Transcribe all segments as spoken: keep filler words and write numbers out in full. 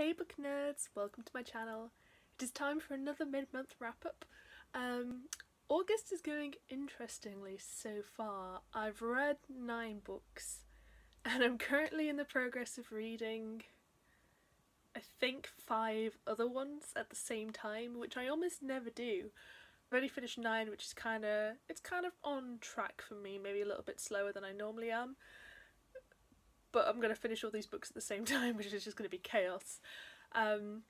Hey book nerds, welcome to my channel. It is time for another mid-month wrap-up. Um, August is going interestingly so far. I've read nine books and I'm currently in the progress of reading I think five other ones at the same time, which I almost never do. I've only finished nine, which is kind of, it's kind of on track for me, maybe a little bit slower than I normally am. But I'm going to finish all these books at the same time, which is just going to be chaos. Um,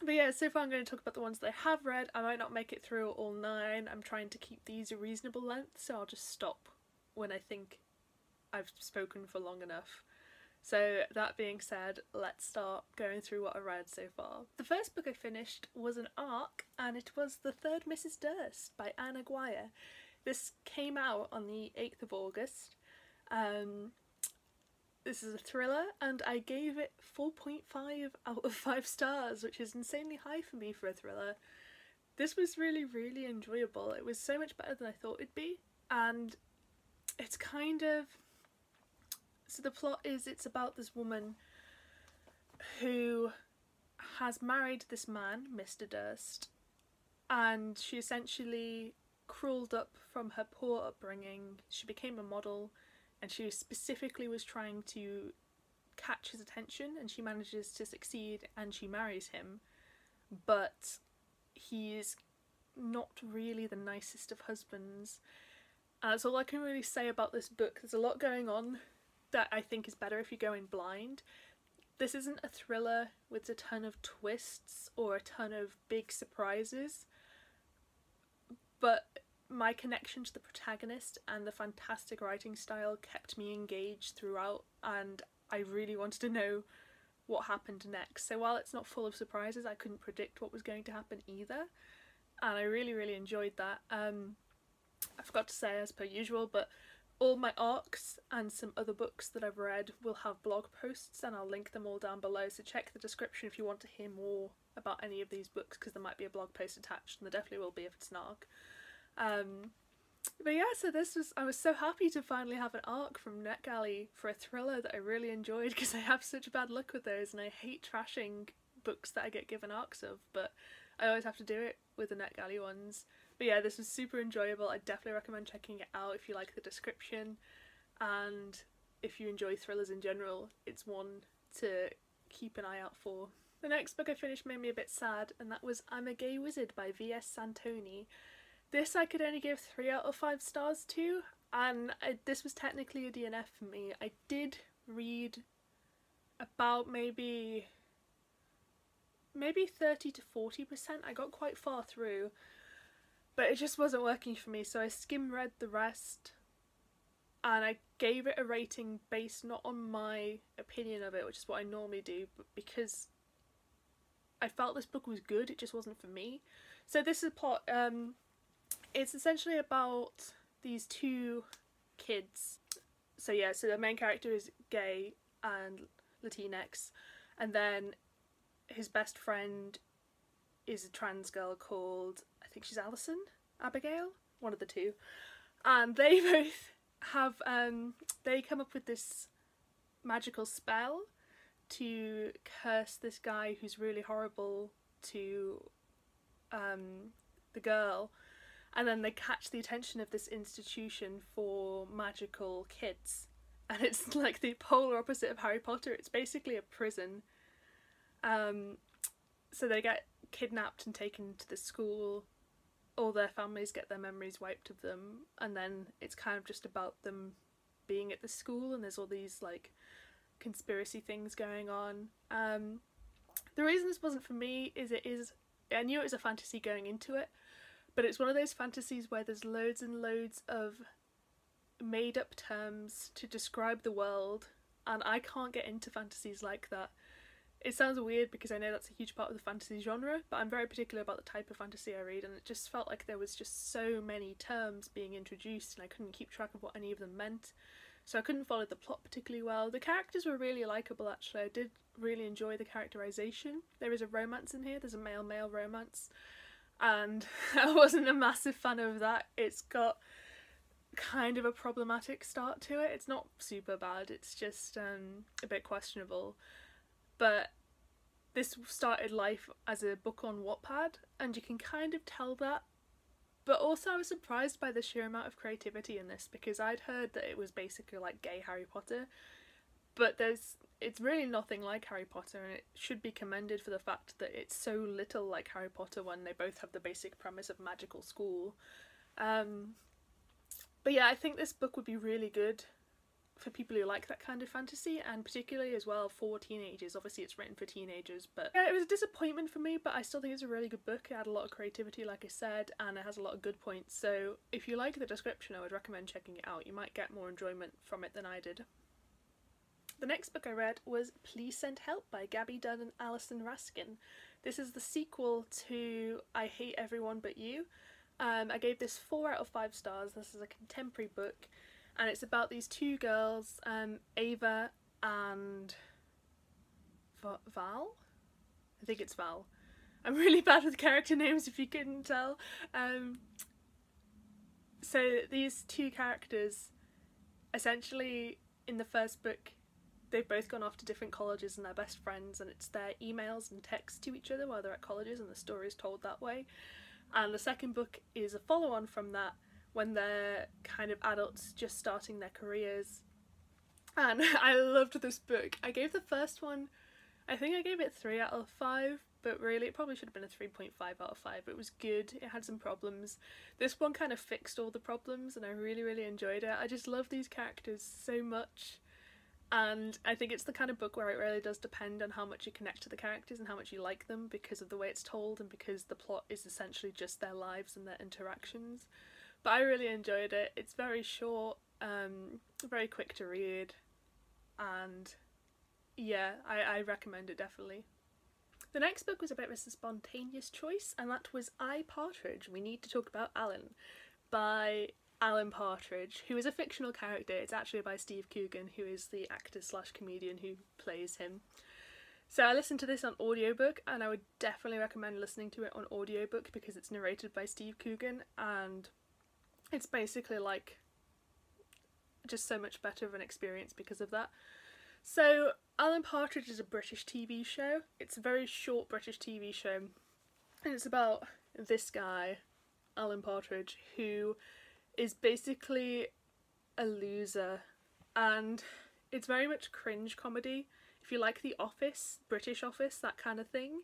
but yeah, so far I'm going to talk about the ones that I have read. I might not make it through all nine. I'm trying to keep these a reasonable length, so I'll just stop when I think I've spoken for long enough. So that being said, let's start going through what I read so far. The first book I finished was an A R C, and it was The Third Mrs Durst by Ann Aguirre. This came out on the eighth of August. Um, This is a thriller and I gave it four point five out of five stars, which is insanely high for me for a thriller. This was really, really enjoyable. It was so much better than I thought it'd be, and it's kind of... So the plot is it's about this woman who has married this man, Mister Durst, and she essentially crawled up from her poor upbringing. She became a model. And she specifically was trying to catch his attention, and she manages to succeed and she marries him, but he is not really the nicest of husbands. And that's all I can really say about this book. There's a lot going on that I think is better if you go in blind. This isn't a thriller with a ton of twists or a ton of big surprises, but my connection to the protagonist and the fantastic writing style kept me engaged throughout, and I really wanted to know what happened next. So while it's not full of surprises, I couldn't predict what was going to happen either, and I really really enjoyed that. Um, I forgot to say as per usual, but all my A R Cs and some other books that I've read will have blog posts, and I'll link them all down below, so check the description if you want to hear more about any of these books, because there might be a blog post attached, and there definitely will be if it's an A R C. Um, but yeah, so this was, I was so happy to finally have an A R C from NetGalley for a thriller that I really enjoyed, because I have such bad luck with those and I hate trashing books that I get given A R Cs of, but I always have to do it with the NetGalley ones. But yeah, this was super enjoyable. I definitely recommend checking it out if you like the description, and if you enjoy thrillers in general, it's one to keep an eye out for. The next book I finished made me a bit sad, and that was I'm a Gay Wizard by V S Santoni. This I could only give three out of five stars to, and I, this was technically a D N F for me. I did read about maybe maybe thirty to forty percent. I got quite far through, but it just wasn't working for me, so I skim read the rest, and I gave it a rating based not on my opinion of it, which is what I normally do, but because I felt this book was good, it just wasn't for me. So this is a plot... Um, It's essentially about these two kids. So yeah, so the main character is gay and Latinx, and then his best friend is a trans girl called, I think she's Allison, Abigail, one of the two. And they both have, um, they come up with this magical spell to curse this guy who's really horrible to um, the girl. And then they catch the attention of this institution for magical kids. And it's like the polar opposite of Harry Potter. It's basically a prison. Um, so they get kidnapped and taken to the school. All their families get their memories wiped of them. And then it's kind of just about them being at the school. And there's all these like conspiracy things going on. Um, the reason this wasn't for me is it is... I knew it was a fantasy going into it. But it's one of those fantasies where there's loads and loads of made-up terms to describe the world, and I can't get into fantasies like that. It sounds weird because I know that's a huge part of the fantasy genre, but I'm very particular about the type of fantasy I read, and it just felt like there was just so many terms being introduced and I couldn't keep track of what any of them meant. So I couldn't follow the plot particularly well. The characters were really likeable actually. I did really enjoy the characterisation. There is a romance in here, there's a male-male romance. And I wasn't a massive fan of that. It's got kind of a problematic start to it. It's not super bad, it's just um, a bit questionable. But this started life as a book on Wattpad, and you can kind of tell that. But also I was surprised by the sheer amount of creativity in this, because I'd heard that it was basically like gay Harry Potter, but there's it's really nothing like Harry Potter, and it should be commended for the fact that it's so little like Harry Potter when they both have the basic premise of magical school. Um, but yeah, I think this book would be really good for people who like that kind of fantasy, and particularly as well for teenagers. Obviously it's written for teenagers, but yeah, it was a disappointment for me, but I still think it's a really good book. It had a lot of creativity, like I said, and it has a lot of good points, so if you like the description I would recommend checking it out. You might get more enjoyment from it than I did. The next book I read was Please Send Help by Gabby Dunn and Allison Raskin. This is the sequel to I Hate Everyone But You. Um, I gave this four out of five stars. This is a contemporary book, and it's about these two girls, um, Ava and Va Val? I think it's Val. I'm really bad with character names if you couldn't tell. Um, so these two characters, essentially in the first book, they've both gone off to different colleges and they're best friends, and it's their emails and texts to each other while they're at colleges, and the story is told that way. And the second book is a follow-on from that, when they're kind of adults just starting their careers. And I loved this book. I gave the first one, I think I gave it three out of five, but really it probably should have been a three point five out of five. It was good, it had some problems. This one kind of fixed all the problems, and I really, really enjoyed it. I just love these characters so much, and I think it's the kind of book where it really does depend on how much you connect to the characters and how much you like them, because of the way it's told and because the plot is essentially just their lives and their interactions. But I really enjoyed it. It's very short, um, very quick to read, and yeah, I, I recommend it definitely. The next book was a bit of a spontaneous choice, and that was I, Partridge, We Need to Talk About Alan, by Alan Partridge, who is a fictional character. It's actually by Steve Coogan, who is the actor slash comedian who plays him. So I listened to this on audiobook, and I would definitely recommend listening to it on audiobook because it's narrated by Steve Coogan, and it's basically like just so much better of an experience because of that. So Alan Partridge is a British T V show. It's a very short British T V show, and it's about this guy, Alan Partridge, who is basically a loser, and it's very much cringe comedy. If you like The Office, British Office, that kind of thing,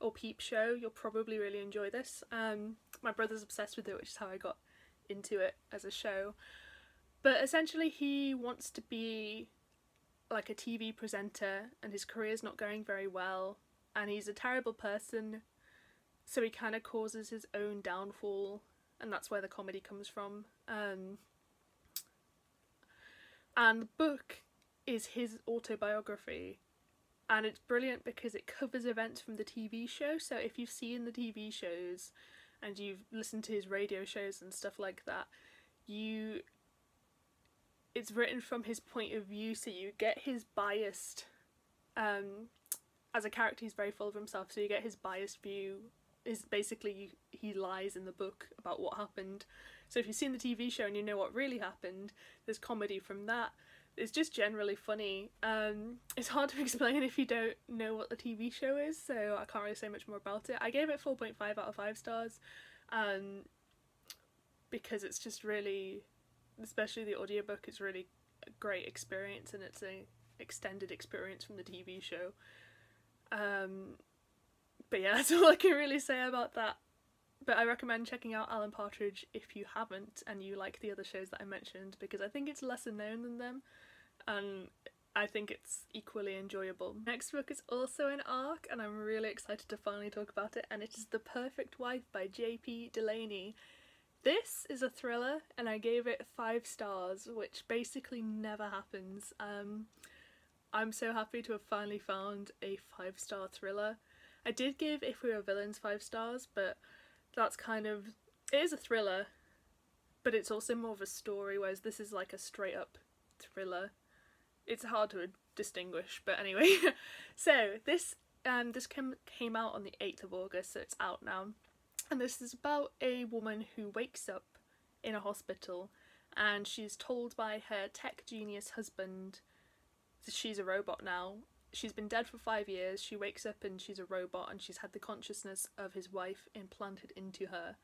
or Peep Show, you'll probably really enjoy this. Um, my brother's obsessed with it, which is how I got into it as a show. But essentially he wants to be like a T V presenter, and his career's not going very well, and he's a terrible person, so he kind of causes his own downfall, and that's where the comedy comes from. Um, and the book is his autobiography, and it's brilliant because it covers events from the T V show. So if you've seen the T V shows and you've listened to his radio shows and stuff like that, you it's written from his point of view, so you get his biased, um, as a character he's very full of himself, so you get his biased view. Is basically you, he lies in the book about what happened. So if you've seen the T V show and you know what really happened, there's comedy from that. It's just generally funny. Um, it's hard to explain if you don't know what the T V show is, so I can't really say much more about it. I gave it four point five out of five stars, um, because it's just really, especially the audiobook, it's really a great experience, and it's an extended experience from the T V show. Um, but yeah, that's all I can really say about that. But I recommend checking out Alan Partridge if you haven't and you like the other shows that I mentioned, because I think it's lesser known than them, and I think it's equally enjoyable. Next book is also an ARC, and I'm really excited to finally talk about it, and it is The Perfect Wife by J P Delaney. This is a thriller, and I gave it five stars, which basically never happens. Um, I'm so happy to have finally found a five-star thriller. I did give If We Were Villains five stars, but that's kind of, it is a thriller, but it's also more of a story, whereas this is like a straight up thriller. It's hard to distinguish, but anyway. So this um this came came out on the eighth of August, so it's out now, and this is about a woman who wakes up in a hospital, and she's told by her tech genius husband that she's a robot now, she's been dead for five years, she wakes up and she's a robot, and she's had the consciousness of his wife implanted into her.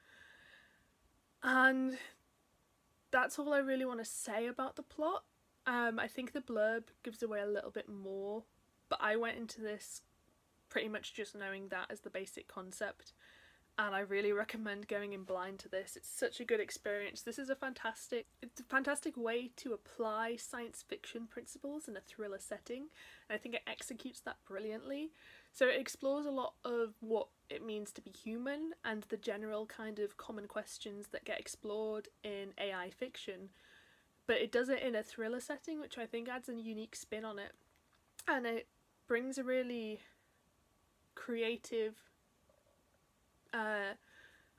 And that's all I really want to say about the plot. Um, I think the blurb gives away a little bit more, but I went into this pretty much just knowing that as the basic concept, and I really recommend going in blind to this. It's such a good experience. This is a fantastic, it's a fantastic way to apply science fiction principles in a thriller setting, and I think it executes that brilliantly. So it explores a lot of what it means to be human and the general kind of common questions that get explored in A I fiction, but it does it in a thriller setting, which I think adds a unique spin on it, and it brings a really creative uh,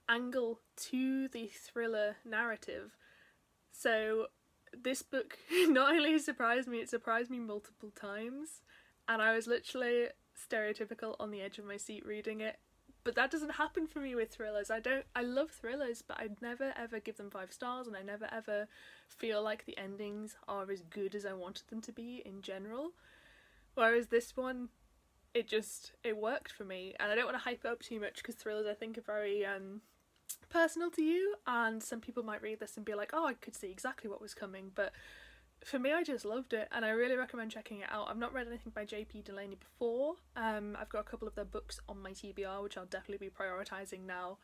angle to the thriller narrative. So this book not only surprised me, it surprised me multiple times, and I was literally stereotypical on the edge of my seat reading it. But that doesn't happen for me with thrillers. I don't, I love thrillers, but I never ever give them five stars, and I never ever feel like the endings are as good as I wanted them to be in general. Whereas this one, it just, it worked for me. And I don't want to hype it up too much, because thrillers I think are very um, personal to you, and some people might read this and be like, oh, I could see exactly what was coming, but for me I just loved it, and I really recommend checking it out. I've not read anything by J P Delaney before. um, I've got a couple of their books on my T B R, which I'll definitely be prioritising now,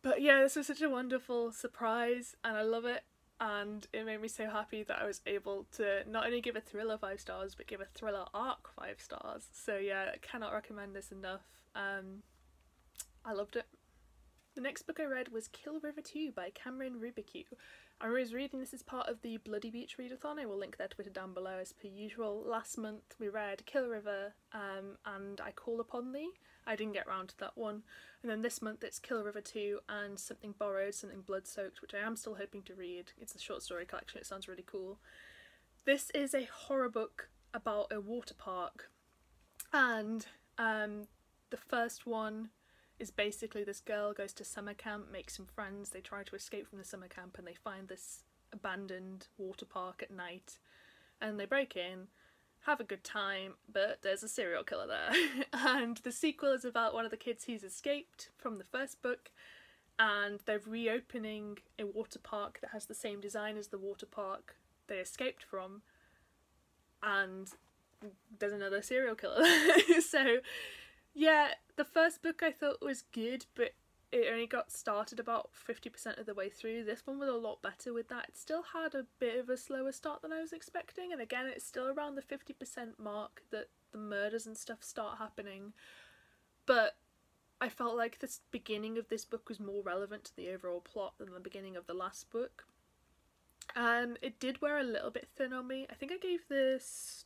but yeah, this was such a wonderful surprise and I love it, and it made me so happy that I was able to not only give a thriller five stars but give a thriller arc five stars. So yeah, I cannot recommend this enough. um, I loved it. The next book I read was Kill River two by Cameron Roubique. I was reading this as part of the Bloody Beach readathon. I will link their Twitter down below as per usual. Last month we read Kill River um, and I Call Upon Thee. I didn't get round to that one. And then this month it's Kill River two and Something Borrowed, Something Blood Soaked, which I am still hoping to read. It's a short story collection, it sounds really cool. This is a horror book about a water park, and um, the first one is basically this girl goes to summer camp, makes some friends, they try to escape from the summer camp and they find this abandoned water park at night, and they break in, have a good time, but there's a serial killer there. And the sequel is about one of the kids who's escaped from the first book, and they're reopening a water park that has the same design as the water park they escaped from, and there's another serial killer there. So yeah, the first book I thought was good, but it only got started about fifty percent of the way through. This one was a lot better with that. It still had a bit of a slower start than I was expecting, and again it's still around the fifty percent mark that the murders and stuff start happening, but I felt like the beginning of this book was more relevant to the overall plot than the beginning of the last book. And um, it did wear a little bit thin on me. I think I gave this...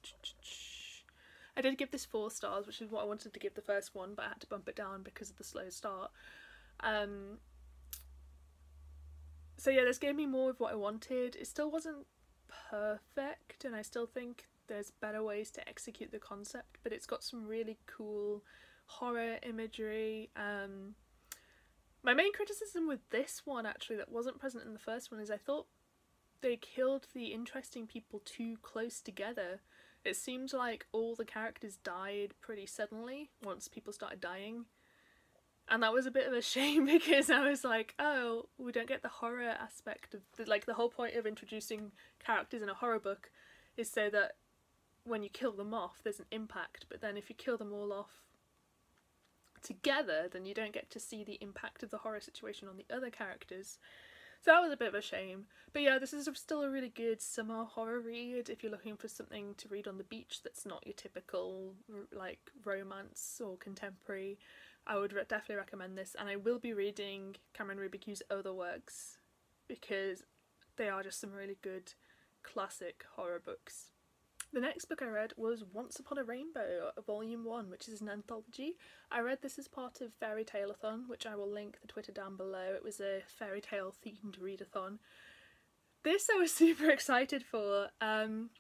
I did give this four stars, which is what I wanted to give the first one, but I had to bump it down because of the slow start. Um, so yeah, this gave me more of what I wanted. It still wasn't perfect, and I still think there's better ways to execute the concept, but it's got some really cool horror imagery. Um, my main criticism with this one, actually, that wasn't present in the first one, is I thought they killed the interesting people too close together. It seemed like all the characters died pretty suddenly once people started dying, and that was a bit of a shame, because I was like, oh, we don't get the horror aspect of the, like the whole point of introducing characters in a horror book is so that when you kill them off there's an impact, but then if you kill them all off together then you don't get to see the impact of the horror situation on the other characters. So that was a bit of a shame, but yeah, this is still a really good summer horror read if you're looking for something to read on the beach that's not your typical like romance or contemporary. I would re definitely recommend this, and I will be reading Cameron Roubique's other works because they are just some really good classic horror books. The next book I read was Once Upon a Rainbow, Volume one, which is an anthology. I read this as part of Fairy Tale-Athon, which I will link the Twitter down below. It was a fairy tale themed readathon. This I was super excited for. Um,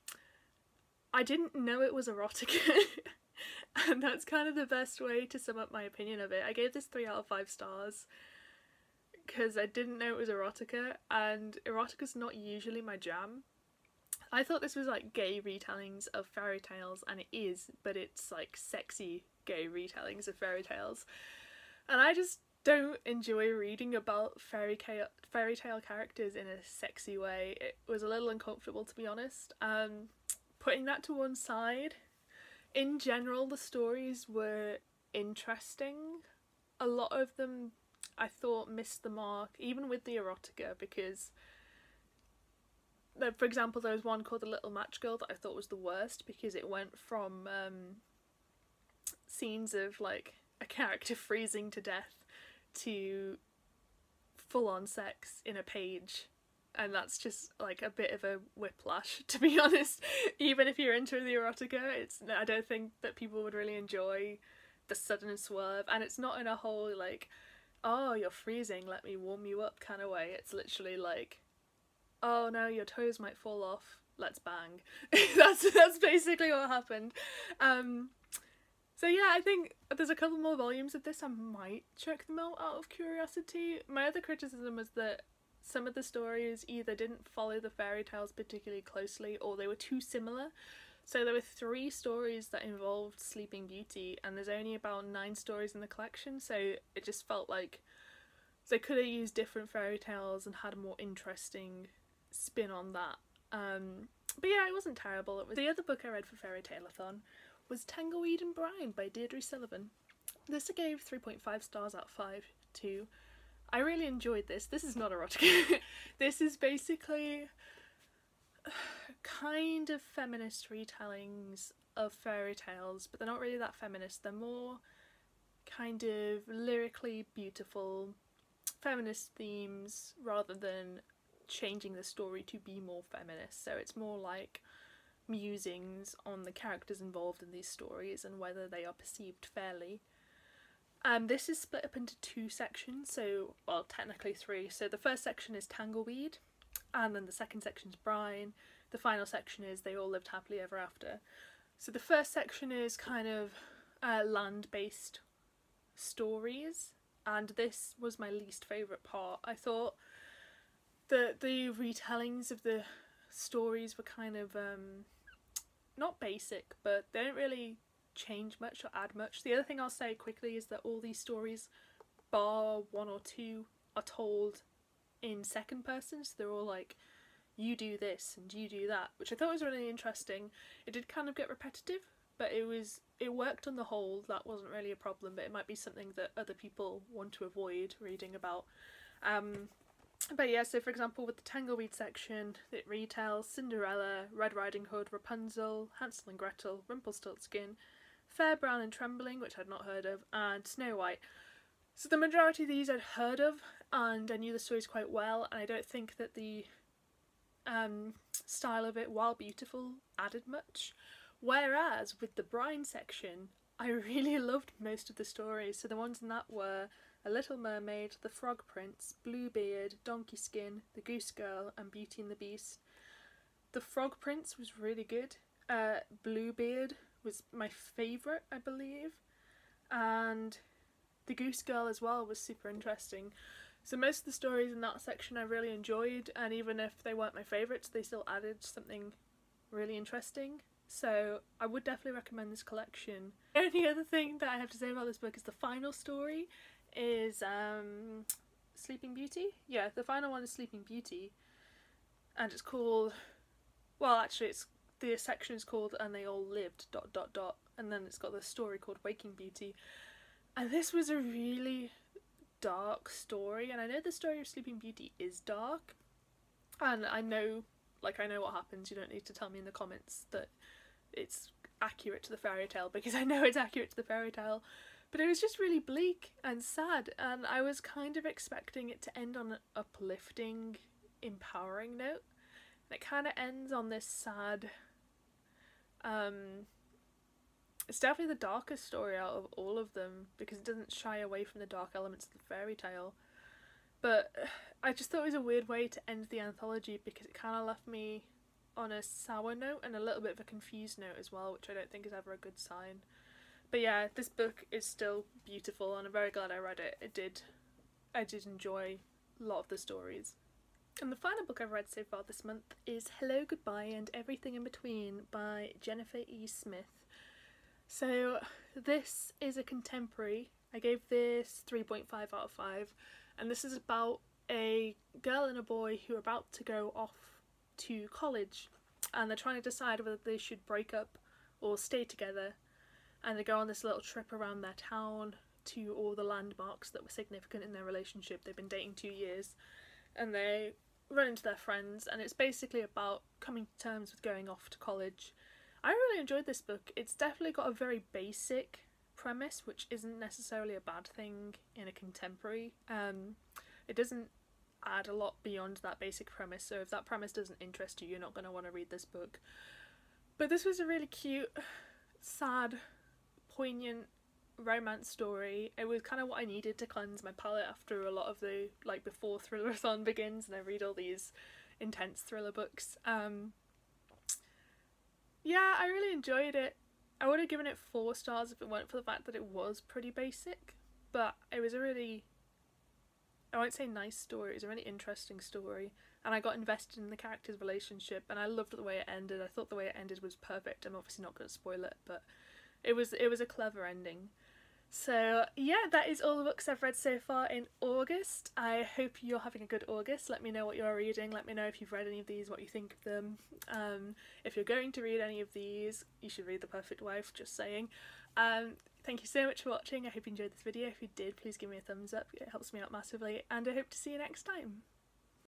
I didn't know it was erotica, and that's kind of the best way to sum up my opinion of it. I gave this three out of five stars because I didn't know it was erotica, and erotica's not usually my jam. I thought this was like gay retellings of fairy tales, and it is, but it's like sexy gay retellings of fairy tales. And I just don't enjoy reading about fairy fairy tale characters in a sexy way. It was a little uncomfortable, to be honest. Um, putting that to one side, in general the stories were interesting. A lot of them I thought missed the mark, even with the erotica, because for example there was one called The Little Match Girl that I thought was the worst, because it went from um, scenes of like a character freezing to death to full-on sex in a page, and that's just like a bit of a whiplash, to be honest. Even if you're into the erotica, it's I don't think that people would really enjoy the sudden swerve, and it's not in a whole like, oh you're freezing, let me warm you up kind of way. It's literally like, oh no, your toes might fall off, let's bang. that's that's basically what happened. Um, so yeah, I think there's a couple more volumes of this. I might check them out out of curiosity. My other criticism was that some of the stories either didn't follow the fairy tales particularly closely, or they were too similar. So there were three stories that involved Sleeping Beauty, and there's only about nine stories in the collection, so it just felt like they could have used different fairy tales and had a more interesting spin on that. Um, but yeah, it wasn't terrible. It was... The other book I read for Fairy Tale-Athon was Tangleweed and Brine by Deirdre Sullivan. This I gave three point five stars out of five to. I really enjoyed this. This is not erotica. This is basically kind of feminist retellings of fairy tales, but they're not really that feminist. They're more kind of lyrically beautiful feminist themes rather than changing the story to be more feminist. So it's more like musings on the characters involved in these stories and whether they are perceived fairly. Um, this is split up into two sections, so, well, technically three. So the first section is Tangleweed, and then the second section is Brine. The final section is They All Lived Happily Ever After. So the first section is kind of uh, land-based stories, and this was my least favourite part. I thought that the retellings of the stories were kind of um, not basic, but they don't really change much or add much. The other thing I'll say quickly is that all these stories, bar one or two, are told in second person, so they're all like, you do this and you do that, which I thought was really interesting. It did kind of get repetitive, but it was it worked on the whole. That wasn't really a problem, but it might be something that other people want to avoid reading about. Um, But yeah, so for example with the Tangleweed section, it retells Cinderella, Red Riding Hood, Rapunzel, Hansel and Gretel, Rumpelstiltskin, Fair, Brown and Trembling, which I'd not heard of, and Snow White. So the majority of these I'd heard of, and I knew the stories quite well, and I don't think that the um, style of it, while beautiful, added much. Whereas with the Brine section, I really loved most of the stories. So the ones in that were A Little Mermaid, The Frog Prince, Bluebeard, Donkey Skin, The Goose Girl, and Beauty and the Beast. The Frog Prince was really good. Uh, Bluebeard was my favourite, I believe. And The Goose Girl as well was super interesting. So most of the stories in that section I really enjoyed, and even if they weren't my favourites, they still added something really interesting. So I would definitely recommend this collection. The only other thing that I have to say about this book is the final story is um, Sleeping Beauty. Yeah, the final one is Sleeping Beauty, and it's called, well actually it's, the section is called And They All Lived dot dot dot, and then it's got this story called Waking Beauty, and this was a really dark story. And I know the story of Sleeping Beauty is dark, and I know, like I know what happens. You don't need to tell me in the comments that it's accurate to the fairy tale, because I know it's accurate to the fairy tale. But it was just really bleak and sad, and I was kind of expecting it to end on an uplifting, empowering note, and it kind of ends on this sad, um, it's definitely the darkest story out of all of them, because it doesn't shy away from the dark elements of the fairy tale. But I just thought it was a weird way to end the anthology, because it kind of left me on a sour note and a little bit of a confused note as well, which I don't think is ever a good sign. But yeah, this book is still beautiful, and I'm very glad I read it. It did, I did enjoy a lot of the stories. And the final book I've read so far this month is Hello, Goodbye, and Everything in Between by Jennifer E. Smith. So this is a contemporary. I gave this three point five out of five, and this is about a girl and a boy who are about to go off to college, and they're trying to decide whether they should break up or stay together, and they go on this little trip around their town to all the landmarks that were significant in their relationship. They've been dating two years, and they run into their friends, and it's basically about coming to terms with going off to college. I really enjoyed this book. It's definitely got a very basic premise, which isn't necessarily a bad thing in a contemporary. Um, it doesn't add a lot beyond that basic premise, so if that premise doesn't interest you, you're not going to want to read this book. But this was a really cute, sad, poignant romance story. It was kind of what I needed to cleanse my palette after a lot of the, like, before Thriller-a-thon begins and I read all these intense thriller books. Um, yeah, I really enjoyed it. I would have given it four stars if it weren't for the fact that it was pretty basic, but it was a really, I won't say nice story, it was a really interesting story, and I got invested in the characters' relationship, and I loved the way it ended. I thought the way it ended was perfect. I'm obviously not going to spoil it, but it was it was a clever ending. So yeah, that is all the books I've read so far in August. I hope you're having a good August. Let me know what you're reading. Let me know if you've read any of these, what you think of them. Um, if you're going to read any of these, you should read The Perfect Wife, just saying. Um, thank you so much for watching. I hope you enjoyed this video. If you did, please give me a thumbs up. It helps me out massively, and I hope to see you next time.